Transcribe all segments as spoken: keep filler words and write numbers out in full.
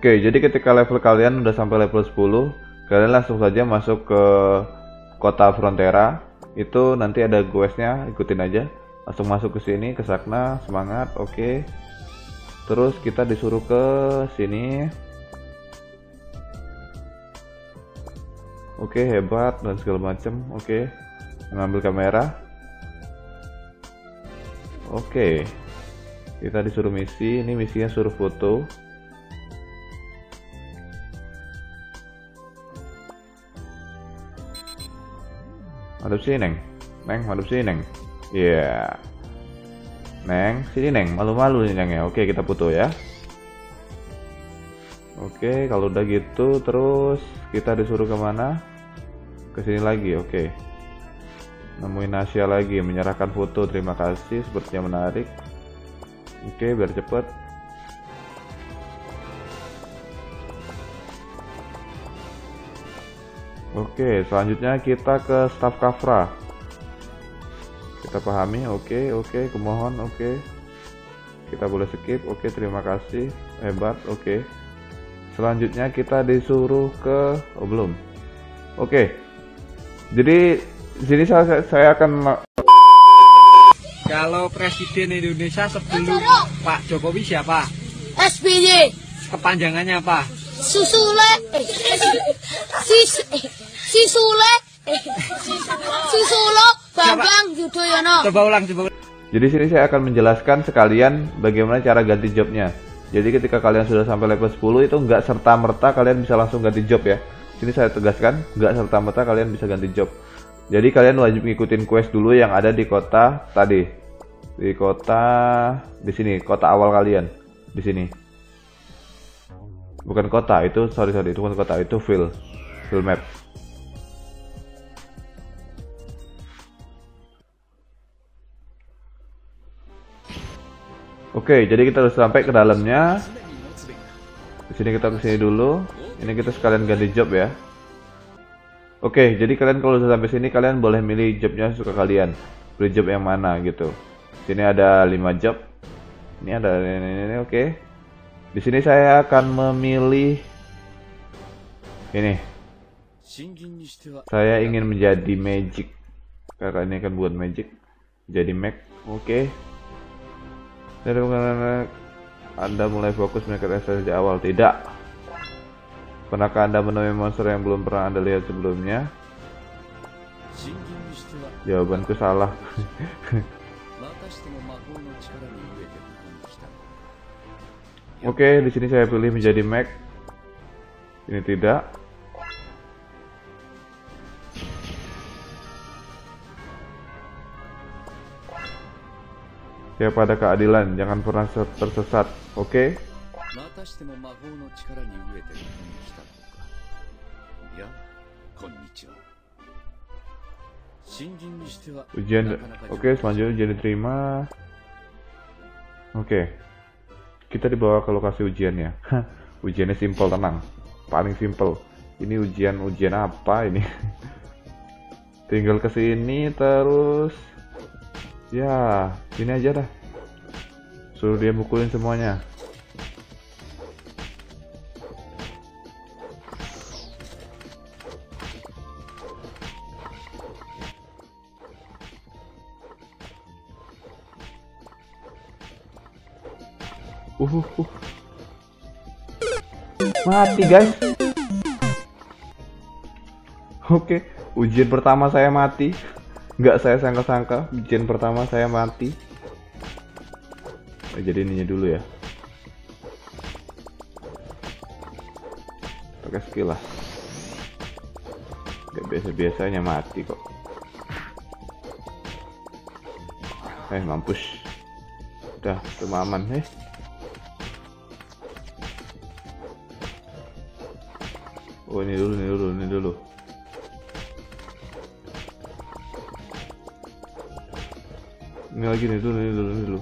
Oke, jadi ketika level kalian udah sampai level sepuluh, kalian langsung saja masuk ke Kota Frontera. Itu nanti ada questnya, ikutin aja. Langsung masuk ke sini, ke Sakna, semangat, oke. Terus kita disuruh ke sini. Oke, hebat dan segala macem, oke. Mengambil kamera. Oke. Kita disuruh misi, ini misinya suruh foto. Madep sini neng, neng madep sini neng, iya, yeah. Neng sini neng, malu-malu nih neng ya. Oke kita foto ya. Oke kalau udah gitu terus kita disuruh kemana? Kesini lagi, oke. Nemuin Asia lagi, menyerahkan foto, terima kasih, sepertinya menarik. Oke biar cepet. Oke, selanjutnya kita ke staf Kafra. Kita pahami, oke, oke, kemohon, oke. Kita boleh skip, oke, terima kasih, hebat, oke. Selanjutnya kita disuruh ke, oh belum. Oke, jadi sini saya, saya akan. Kalau Presiden Indonesia sebelum Pak Jokowi siapa? S B Y. Kepanjangannya apa? Susilo. Sis Susilo. Susilo Bambang Yudhoyono. Coba ulang, coba. Jadi sini saya akan menjelaskan sekalian bagaimana cara ganti jobnya. Jadi ketika kalian sudah sampai level sepuluh itu nggak serta merta kalian bisa langsung ganti job ya. Sini saya tegaskan nggak serta merta kalian bisa ganti job. Jadi kalian wajib ngikutin quest dulu yang ada di kota tadi. Di kota di sini, kota awal kalian di sini. Bukan kota, itu sorry sorry itu bukan kota, itu field, field map. Oke, jadi kita harus sampai ke dalamnya. Di sini kita kesini dulu. Ini kita sekalian ganti job ya. Oke, jadi kalian kalau sudah sampai sini kalian boleh milih jobnya suka kalian. Pilih job yang mana gitu. Sini ada lima job. Ini ada ini, ini, ini oke. Di sini saya akan memilih ini. Saya ingin menjadi magic. Karena ini akan buat magic. Jadi mag, oke. Dari karena Anda mulai fokus mereka sejak awal, tidak. Pernahkah Anda menemui monster yang belum pernah Anda lihat sebelumnya? Jawabanku salah. Oke, okay, di sini saya pilih menjadi mag. Ini tidak. Ya pada keadilan, jangan pernah tersesat. Oke. Okay. Ujian. Oke, okay, selanjutnya ujian diterima. Oke. Okay. Kita dibawa ke lokasi ujiannya. Ujiannya simple, tenang, paling simple. Ini ujian ujian apa ini? Tinggal ke sini terus. Ya, sini aja dah. Suruh dia mukulin semuanya. Uhuh, uh. Mati guys. Oke, okay. Ujian pertama saya mati. Nggak saya sangka-sangka, ujian pertama saya mati. Nah, jadi ininya dulu ya. Pakai skill lah. Nggak biasa-biasanya mati kok. Eh mampus. Udah, cuma aman heh. Oh ini dulu, ini dulu, ini dulu. Ini lagi, ini dulu, ini dulu, ini dulu.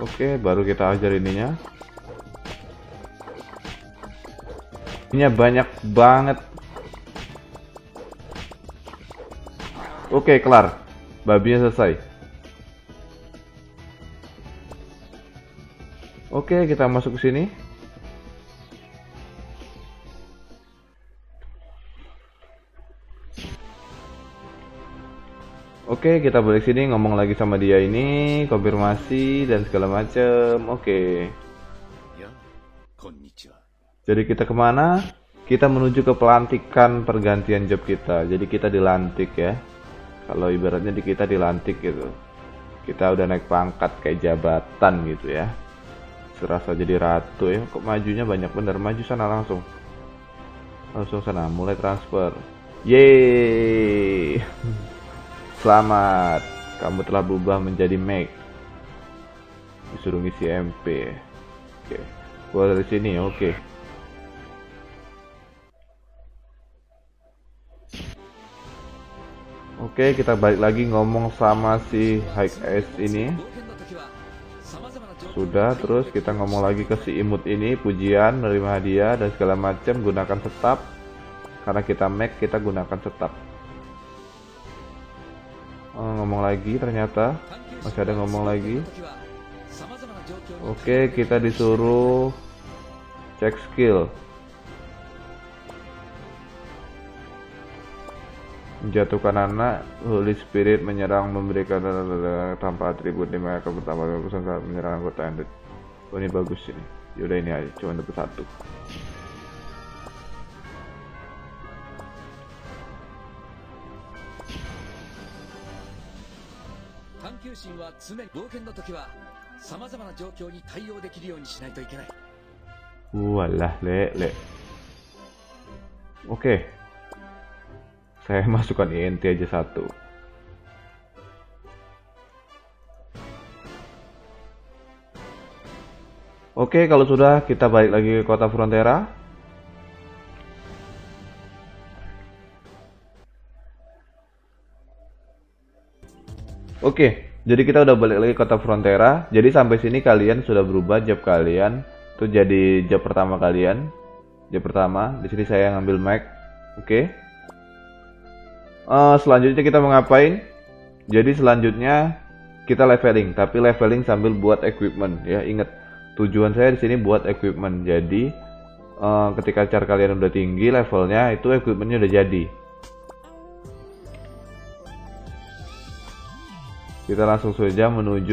Oke, baru kita ajar ininya. Ininya banyak banget. Oke, kelar. Babinya selesai. Oke, kita masuk ke sini. Oke, kita balik sini, ngomong lagi sama dia ini, konfirmasi dan segala macem. Oke. Jadi kita kemana? Kita menuju ke pelantikan pergantian job kita. Jadi kita dilantik ya. Kalau ibaratnya di kita dilantik gitu. Kita udah naik pangkat kayak jabatan gitu ya. Serasa jadi ratu ya. Kok majunya banyak bener. Maju sana langsung. Langsung sana. Mulai transfer. Yeay. Selamat. Kamu telah berubah menjadi Mage. Disuruh ngisi M P. Oke. Keluar dari sini. Oke. Oke, kita balik lagi ngomong sama si High S ini. Sudah, terus kita ngomong lagi ke si imut ini, pujian, menerima hadiah dan segala macam, gunakan setap. Karena kita make, kita gunakan setap. Oh, ngomong lagi ternyata masih ada ngomong lagi. Oke, kita disuruh cek skill. Menjatuhkan anak, Holy Spirit menyerang, memberikan tanpa atribut lima akan bertambah lima persen saat menyerang anggota anda. Oh, ini bagus ini. Yaudah ini aja, cuma dapat satu. Walah, lek, lek. Oke. Okay. Saya masukkan I N T aja satu. Oke, kalau sudah kita balik lagi ke Kota Frontera. Oke, jadi kita udah balik lagi ke Kota Frontera. Jadi sampai sini kalian sudah berubah job kalian. Itu jadi job pertama kalian. Job pertama, di sini saya ngambil mic. Oke. Uh, selanjutnya kita mau ngapain? Jadi selanjutnya kita leveling, tapi leveling sambil buat equipment ya. Ingat, tujuan saya di sini buat equipment. Jadi uh, ketika char kalian udah tinggi levelnya, itu equipmentnya udah jadi. Kita langsung saja menuju